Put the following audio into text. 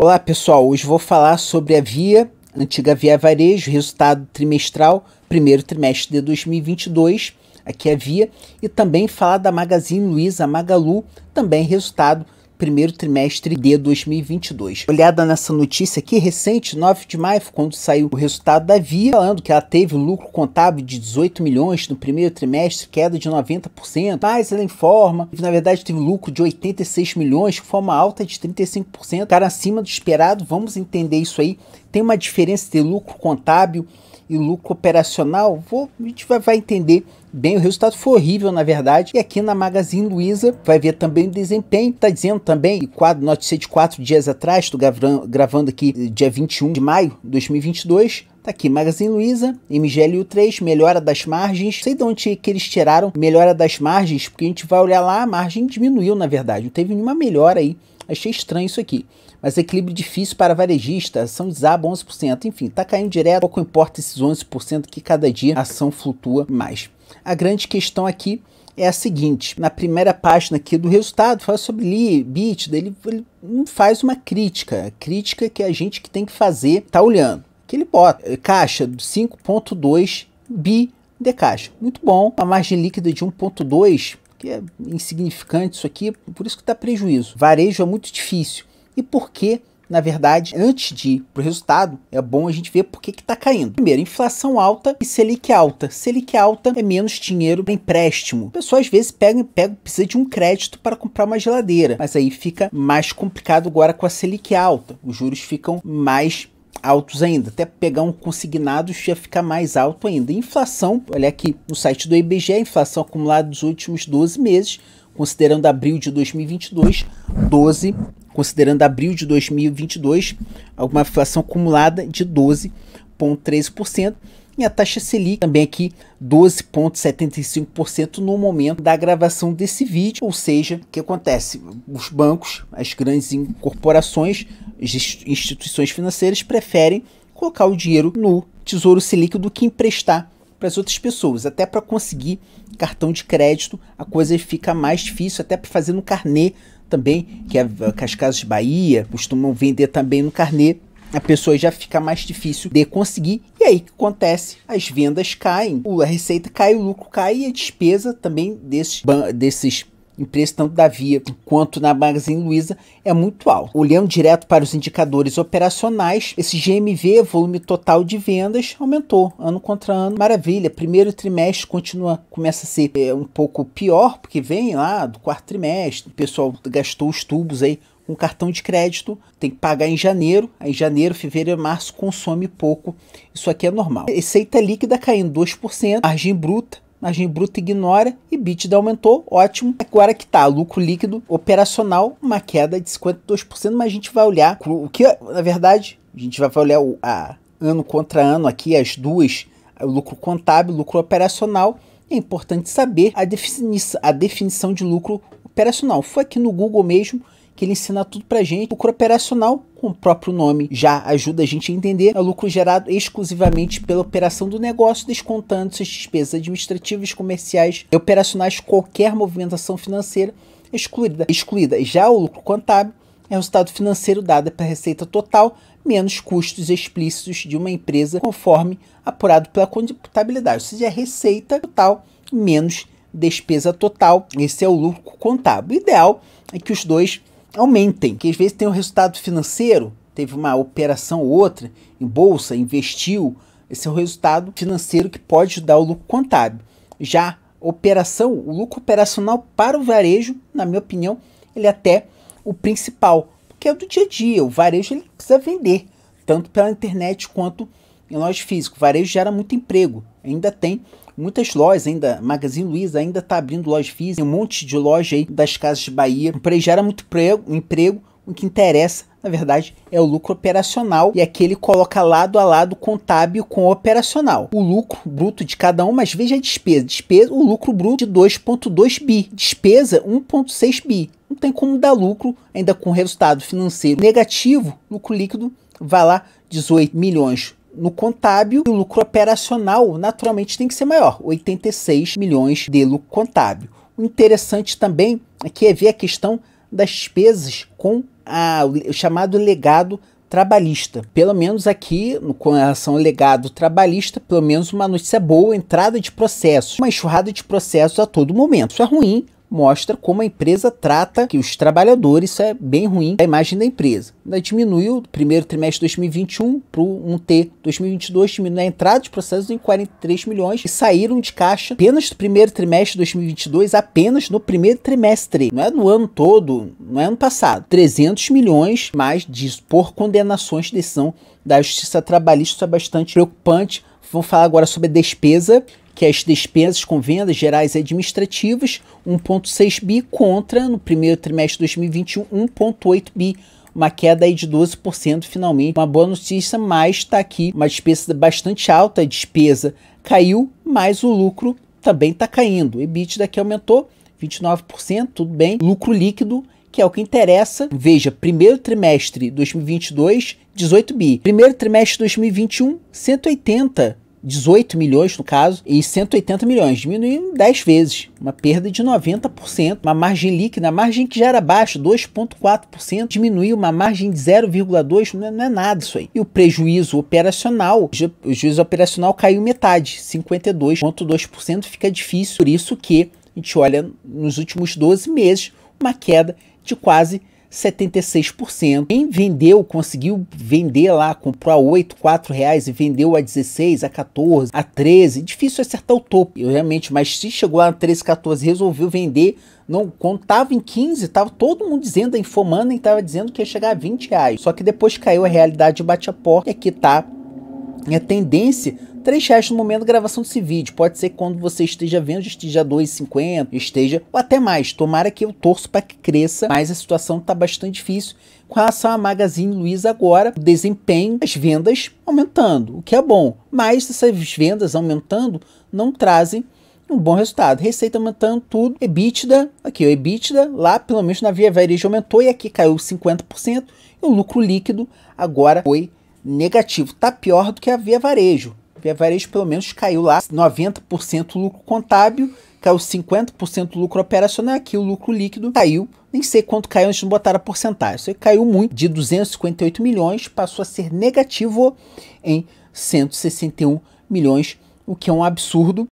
Olá pessoal, hoje vou falar sobre a Via, antiga Via Varejo, resultado trimestral, primeiro trimestre de 2022, aqui é a Via, e também falar da Magazine Luiza, Magalu, também resultado primeiro trimestre de 2022. Olhada nessa notícia aqui, recente, 9 de maio, quando saiu o resultado da Via, falando que ela teve lucro contábil de 18 milhões no primeiro trimestre, queda de 90%, mas ela informa que na verdade teve lucro de 86 milhões, que foi uma alta de 35%, cara acima do esperado, vamos entender isso aí. Tem uma diferença de lucro contábil e lucro operacional, a gente vai entender bem. O resultado foi horrível, na verdade. E aqui na Magazine Luiza, vai ver também o desempenho. Está dizendo também, quadro notícia de 4 dias atrás, estou gravando aqui dia 21 de maio de 2022. Está aqui, Magazine Luiza, MGLU3, melhora das margens. Sei de onde que eles tiraram melhora das margens, porque a gente vai olhar lá, a margem diminuiu, na verdade. Não teve nenhuma melhora aí. Achei estranho isso aqui. Mas equilíbrio difícil para varejista, ação desaba 11%. Enfim, está caindo direto, pouco importa esses 11% que cada dia a ação flutua mais. A grande questão aqui é a seguinte, na primeira página aqui do resultado, fala sobre EBITDA, ele não faz uma crítica, a crítica que a gente que tem que fazer está olhando. Que ele bota caixa de 5,2 bi de caixa, muito bom, a margem líquida de 1,2, que é insignificante isso aqui, por isso que dá prejuízo. Varejo é muito difícil. E por que, na verdade, antes de ir para o resultado, é bom a gente ver por que está caindo. Primeiro, inflação alta e Selic alta. Selic alta é menos dinheiro para empréstimo. A pessoa, às vezes, precisa de um crédito para comprar uma geladeira. Mas aí fica mais complicado agora com a Selic alta. Os juros ficam mais altos ainda. Até pegar um consignado já fica mais alto ainda. Inflação, olha aqui no site do IBGE, a inflação acumulada dos últimos 12 meses, considerando abril de 2022, 12 considerando abril de 2022, uma inflação acumulada de 12,13%. E a taxa Selic também aqui 12,75% no momento da gravação desse vídeo. Ou seja, o que acontece? Os bancos, as grandes corporações, as instituições financeiras preferem colocar o dinheiro no Tesouro Selic do que emprestar para as outras pessoas. Até para conseguir cartão de crédito, a coisa fica mais difícil, até para fazer no carnê também, que as Casas de Bahia costumam vender também no carnê, a pessoa já fica mais difícil de conseguir. E aí o que acontece? As vendas caem, a receita cai, o lucro cai e a despesa também desses empresas, tanto da Via quanto na Magazine Luiza, é muito alta. Olhando direto para os indicadores operacionais, esse GMV, volume total de vendas, aumentou ano contra ano. Maravilha, primeiro trimestre começa a ser um pouco pior, porque vem lá do quarto trimestre, o pessoal gastou os tubos aí com cartão de crédito, tem que pagar em janeiro, aí janeiro, fevereiro, março consome pouco, isso aqui é normal. Receita líquida caindo 2%, margem bruta ignora, e EBITDA aumentou, ótimo. Agora que tá, lucro líquido operacional, uma queda de 52%, mas a gente vai olhar o que, na verdade, a gente vai olhar ano contra ano aqui, as duas, o lucro contábil, lucro operacional. É importante saber a definição de lucro operacional. Foi aqui no Google mesmo que ele ensina tudo pra gente. Lucro operacional, com o próprio nome, já ajuda a gente a entender. É lucro gerado exclusivamente pela operação do negócio, descontando suas despesas administrativas, comerciais e operacionais, qualquer movimentação financeira excluída. Já o lucro contábil é o resultado financeiro dado pela receita total, menos custos explícitos de uma empresa, conforme apurado pela contabilidade. Ou seja, é receita total menos despesa total. Esse é o lucro contábil. O ideal é que os dois aumentem, que às vezes tem um resultado financeiro, teve uma operação ou outra em bolsa, investiu, esse é o resultado financeiro que pode ajudar o lucro contábil. Já operação, o lucro operacional para o varejo, na minha opinião, ele é até o principal, porque é do dia a dia. O varejo ele precisa vender, tanto pela internet quanto em loja física. O varejo gera muito emprego, ainda tem muitas lojas, ainda Magazine Luiza ainda está abrindo loja física, tem um monte de loja aí das Casas de Bahia, por aí gera muito emprego. O que interessa, na verdade, é o lucro operacional, e aqui ele coloca lado a lado contábil com o operacional. O lucro bruto de cada um, mas veja a despesa, o lucro bruto de 2,2 bi, despesa 1,6 bi, não tem como dar lucro ainda com resultado financeiro negativo. Lucro líquido vai lá 18 milhões no contábil, e o lucro operacional naturalmente tem que ser maior, 86 milhões de lucro contábil. O interessante também aqui é ver a questão das despesas com o chamado legado trabalhista. Pelo menos aqui, com relação ao legado trabalhista, pelo menos uma notícia boa, entrada de processos, uma enxurrada de processos a todo momento. Isso é ruim, mostra como a empresa trata que os trabalhadores, isso é bem ruim, a imagem da empresa. Ainda diminuiu do primeiro trimestre de 2021 para o 1T 2022, diminuiu a entrada de processos em 43 milhões e saíram de caixa apenas do primeiro trimestre de 2022, apenas no primeiro trimestre, não é no ano todo, não é ano passado. 300 milhões mais disso por condenações de decisão da Justiça Trabalhista, isso é bastante preocupante. Vamos falar agora sobre a despesa, que as despesas com vendas gerais e administrativas, 1,6 bi contra, no primeiro trimestre de 2021, 1,8 bi. Uma queda aí de 12%, finalmente. Uma boa notícia, mas está aqui uma despesa bastante alta. A despesa caiu, mas o lucro também está caindo. O EBITDA aqui aumentou 29%, tudo bem. Lucro líquido, que é o que interessa. Veja, primeiro trimestre de 2022, 18 bi. Primeiro trimestre de 2021, 180 bi. 18 milhões no caso, e 180 milhões, diminuiu 10 vezes, uma perda de 90%, uma margem líquida, a margem que já era baixa, 2,4%, diminuiu uma margem de 0,2%, não é nada isso aí. E o juízo operacional caiu metade, 52,2%, fica difícil, por isso que a gente olha nos últimos 12 meses, uma queda de quase 76%. Quem vendeu, conseguiu vender lá, comprou a R$ 4 e vendeu a 16, a 14, a 13, difícil acertar o topo, realmente, mas se chegou a 13, 14, resolveu vender, não, quando tava em 15, tava todo mundo dizendo, informando, e tava dizendo que ia chegar a R$ 20, só que depois caiu a realidade, bate a porta, e aqui tá a tendência, R$ 3 no momento da gravação desse vídeo, pode ser que quando você esteja vendo, esteja R$ 2,50, esteja, ou até mais, tomara que eu torço para que cresça, mas a situação está bastante difícil. Com relação à Magazine Luiza agora, o desempenho, as vendas aumentando, o que é bom, mas essas vendas aumentando não trazem um bom resultado, receita aumentando tudo, EBITDA, aqui o EBITDA, lá pelo menos na Via Varejo aumentou e aqui caiu 50%, e o lucro líquido agora foi negativo, tá pior do que a Via Varejo. A Via Varejo pelo menos caiu lá 90% lucro contábil, caiu 50% lucro operacional, aqui o lucro líquido caiu, nem sei quanto caiu, antes não botaram a porcentagem, isso aí caiu muito, de 258 milhões passou a ser negativo em 161 milhões, o que é um absurdo.